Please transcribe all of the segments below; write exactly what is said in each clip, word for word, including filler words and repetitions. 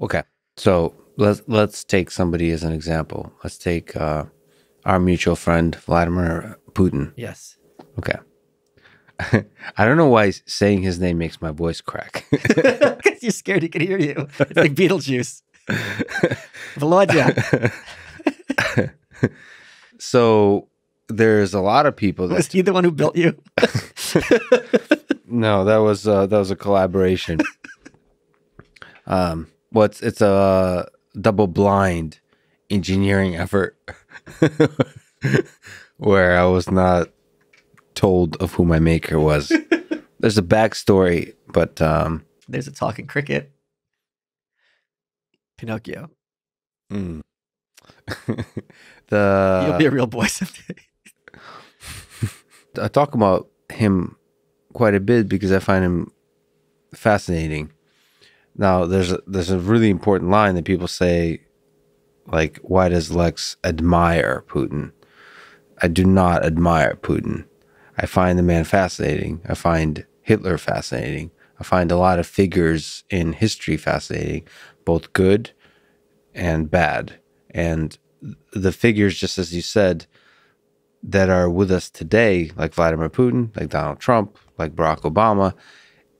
Okay, so let's let's take somebody as an example. Let's take uh, our mutual friend Vladimir Putin. Yes. Okay. I don't know why saying his name makes my voice crack. Because you're scared he can hear you. It's like Beetlejuice. Volodya. So there's a lot of people. That was he the one who built you? No, that was uh, that was a collaboration. Um, well, it's it's a double-blind engineering effort where I was not told of who my maker was. There's a backstory, but um, there's a talking cricket. Pinocchio. Mm. the You'll be a real boy someday. I talk about him quite a bit because I find him fascinating. Now, there's a, there's a really important line that people say, like, why does Lex admire Putin? I do not admire Putin. I find the man fascinating. I find Hitler fascinating. I find a lot of figures in history fascinating, both good and bad. And the figures, just as you said, that are with us today, like Vladimir Putin, like Donald Trump, like Barack Obama,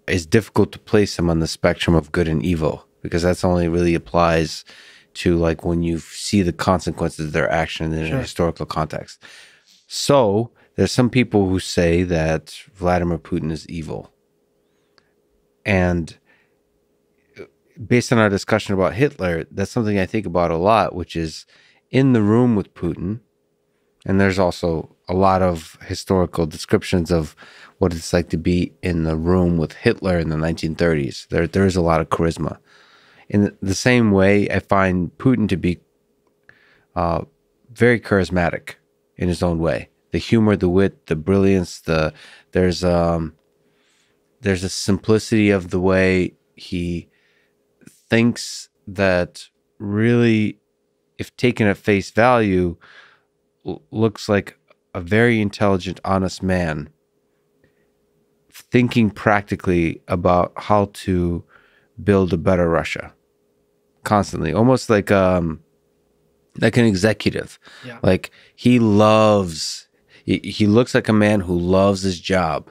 it's difficult to place them on the spectrum of good and evil, because that's only really applies to like when you see the consequences of their action in sure. a historical context. So there's some people who say that Vladimir Putin is evil. And based on our discussion about Hitler, that's something I think about a lot, which is in the room with Putin. And there's also a lot of historical descriptions of what it's like to be in the room with Hitler in the nineteen thirties. There, there is a lot of charisma. In the same way, I find Putin to be uh, very charismatic in his own way. The humor, the wit, the brilliance, the there's um, there's a simplicity of the way he thinks that really, if taken at face value, looks like a very intelligent, honest man thinking practically about how to build a better Russia constantly, almost like um like an executive. Yeah. Like he loves he, he looks like a man who loves his job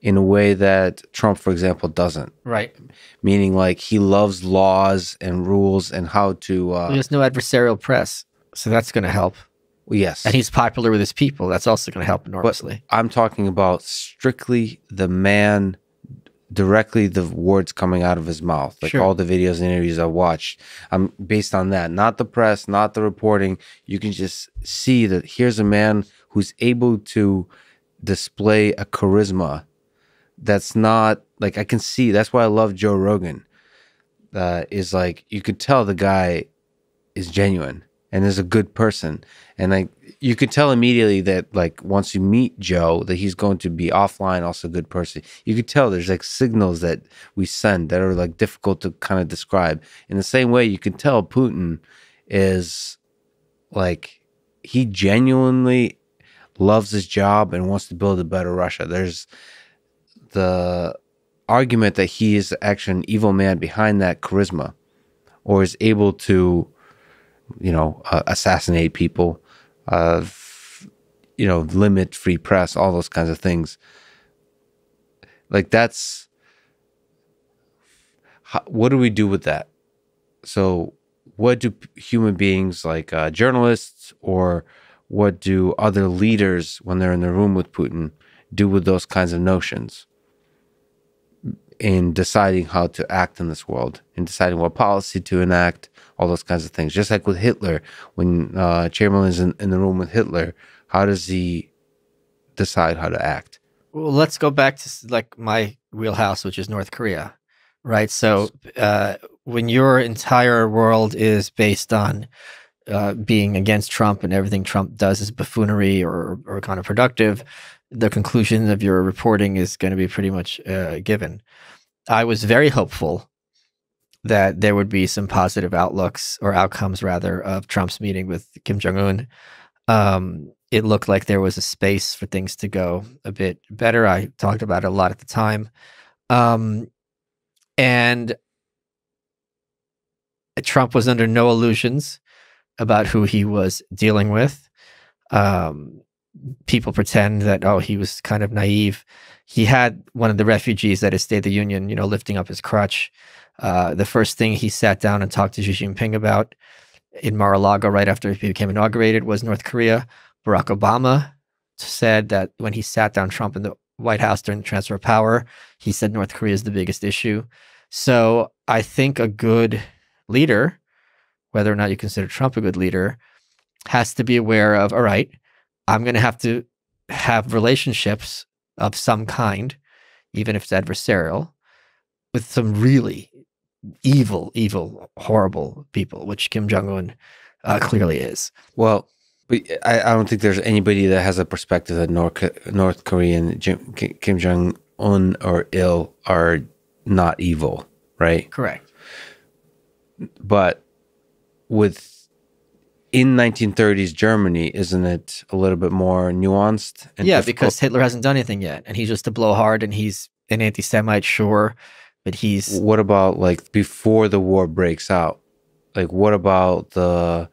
in a way that Trump, for example, doesn't. Right. Meaning like he loves laws and rules and how to uh there's no adversarial press, so that's going to help. Yes. And he's popular with his people. That's also going to help enormously. But I'm talking about strictly the man, directly the words coming out of his mouth. Like sure. all the videos and interviews I watched, I'm based on that. Not the press, not the reporting. You can just see that here's a man who's able to display a charisma that's not, like I can see. That's why I love Joe Rogan. Uh, is like, you could tell the guy is genuine and is a good person. And like you could tell immediately that like once you meet Joe, that he's going to be offline, also a good person. You could tell there's like signals that we send that are like difficult to kind of describe. In the same way, you can tell Putin is like, he genuinely loves his job and wants to build a better Russia. There's the argument that he is actually an evil man behind that charisma, or is able to, you know, uh, assassinate people, uh, f you know, limit free press, all those kinds of things. Like that's, how, what do we do with that? So what do human beings like uh, journalists, or what do other leaders when they're in the room with Putin do with those kinds of notions in deciding how to act in this world, in deciding what policy to enact, all those kinds of things? Just like with Hitler, when uh, Chamberlain's in, in the room with Hitler, how does he decide how to act? Well, let's go back to like my wheelhouse, which is North Korea, right? So uh, when your entire world is based on uh, being against Trump, and everything Trump does is buffoonery or, or counterproductive, the conclusion of your reporting is going to be pretty much uh, given. I was very hopeful that there would be some positive outlooks, or outcomes rather, of Trump's meeting with Kim Jong-un. Um, it looked like there was a space for things to go a bit better. I talked about it a lot at the time. Um, and Trump was under no illusions about who he was dealing with. Um, people pretend that, oh, he was kind of naive. He had one of the refugees at his State of the Union, you know, lifting up his crutch. Uh, the first thing he sat down and talked to Xi Jinping about in Mar-a-Lago right after he became inaugurated was North Korea. Barack Obama said that when he sat down Trump in the White House during the transfer of power, he said North Korea is the biggest issue. So I think a good leader, whether or not you consider Trump a good leader, has to be aware of, all right, I'm going to have to have relationships of some kind, even if it's adversarial, with some really evil, evil, horrible people, which Kim Jong-un uh, clearly is. Well, but I, I don't think there's anybody that has a perspective that North, North Korean Jim, Kim Jong-un or Il are not evil, right? Correct. But with in nineteen thirties Germany, isn't it a little bit more nuanced? And yeah, difficult? Because Hitler hasn't done anything yet, and he's just a blowhard, and he's an anti-Semite, sure, but he's... What about, like, before the war breaks out? Like, what about the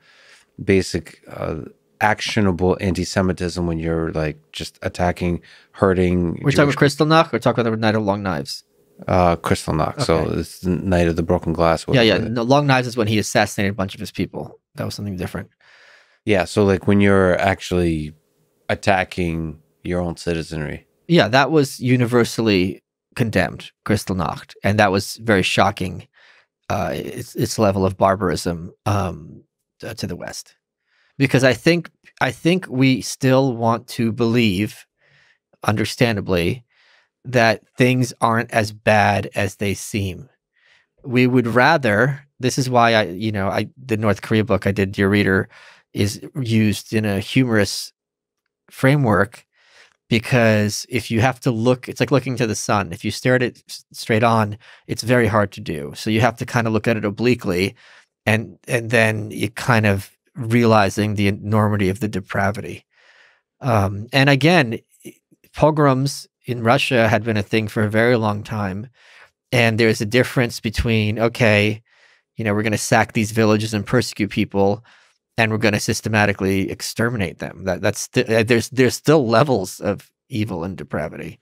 basic uh, actionable anti-Semitism when you're, like, just attacking, hurting... We're Jewish talking about Kristallnacht, we're talking about the Night of Long Knives. Uh, Kristallnacht, okay. So it's the Night of the Broken Glass. Yeah, yeah, no, Long Knives is when he assassinated a bunch of his people. That was something different. Yeah, so like when you're actually attacking your own citizenry. Yeah, that was universally condemned, Kristallnacht, and that was very shocking, uh, its, its level of barbarism um, to the West. Because I think, I think we still want to believe, understandably, that things aren't as bad as they seem. We would rather... This is why I, you know, I the North Korea book I did, Dear Reader, is used in a humorous framework, because if you have to look, it's like looking to the sun. If you stare at it straight on, it's very hard to do. So you have to kind of look at it obliquely, and and then you kind of realizing the enormity of the depravity. Um, and again, pogroms in Russia had been a thing for a very long time, and there's a difference between, okay, you know, we're going to sack these villages and persecute people, and we're going to systematically exterminate them. That that's th there's there's still levels of evil and depravity.